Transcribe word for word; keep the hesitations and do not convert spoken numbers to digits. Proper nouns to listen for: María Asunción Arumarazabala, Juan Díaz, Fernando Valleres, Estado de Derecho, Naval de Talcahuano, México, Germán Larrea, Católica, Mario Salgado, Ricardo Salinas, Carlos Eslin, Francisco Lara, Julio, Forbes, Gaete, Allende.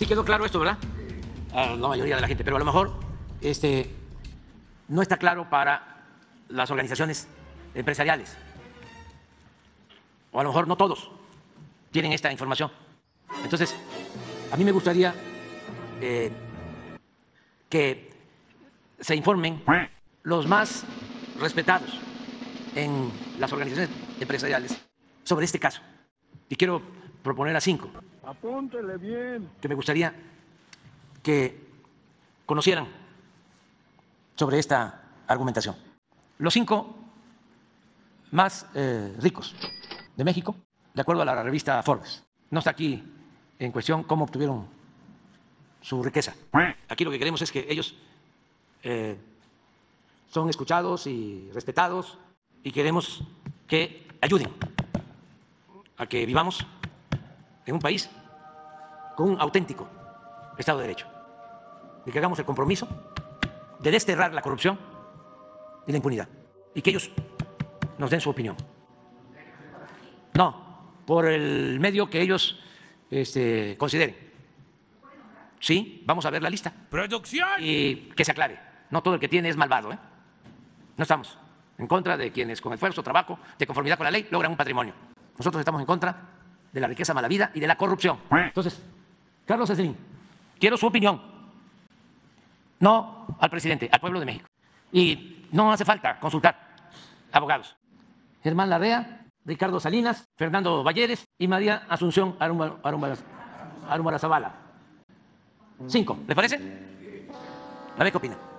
Sí quedó claro esto, ¿verdad? A la mayoría de la gente, pero a lo mejor este, no está claro para las organizaciones empresariales. O a lo mejor no todos tienen esta información. Entonces, a mí me gustaría eh, que se informen los más respetados en las organizaciones empresariales sobre este caso. Y quiero proponer a cinco. Apúntele bien. Que me gustaría que conocieran sobre esta argumentación. Los cinco más eh, ricos de México, de acuerdo a la revista Forbes. No está aquí en cuestión cómo obtuvieron su riqueza. Aquí lo que queremos es que ellos eh, son escuchados y respetados, y queremos que ayuden a que vivamos en un país con un auténtico Estado de Derecho, y que hagamos el compromiso de desterrar la corrupción y la impunidad, y que ellos nos den su opinión. No, por el medio que ellos este, consideren. Sí, vamos a ver la lista. Producción. Y que se aclare. No todo el que tiene es malvado, ¿eh? No estamos en contra de quienes con esfuerzo, trabajo, de conformidad con la ley, logran un patrimonio. Nosotros estamos en contra de la riqueza mala vida y de la corrupción. Entonces, Carlos Eslin, quiero su opinión. No al presidente, al pueblo de México. Y no hace falta consultar abogados. Germán Larrea, Ricardo Salinas, Fernando Valleres y María Asunción Arumarazabala. Cinco, ¿le parece? A ver qué opina.